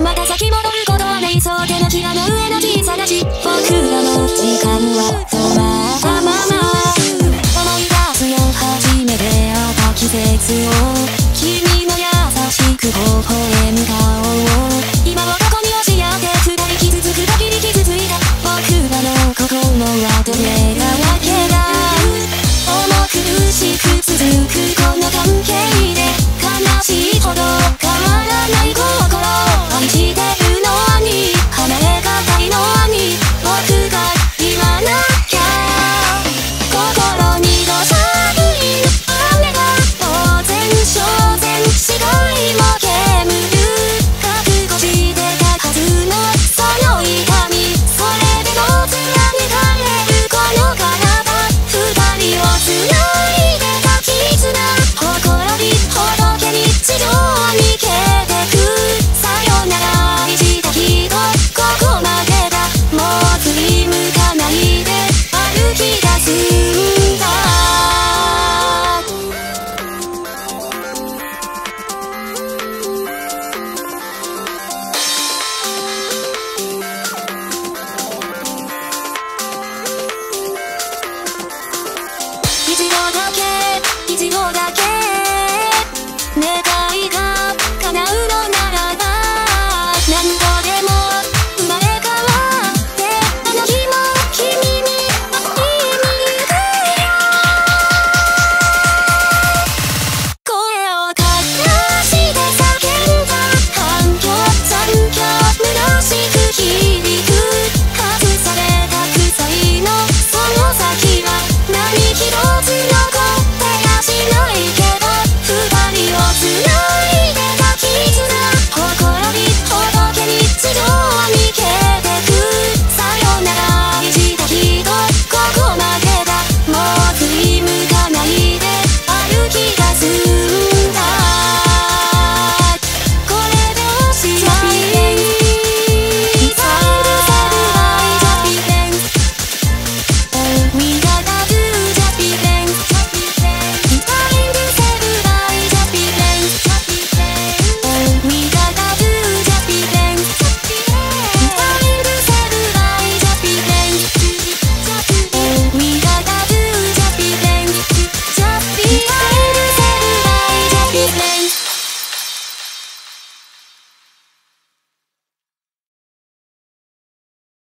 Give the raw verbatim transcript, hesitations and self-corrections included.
また先戻ることはないそうで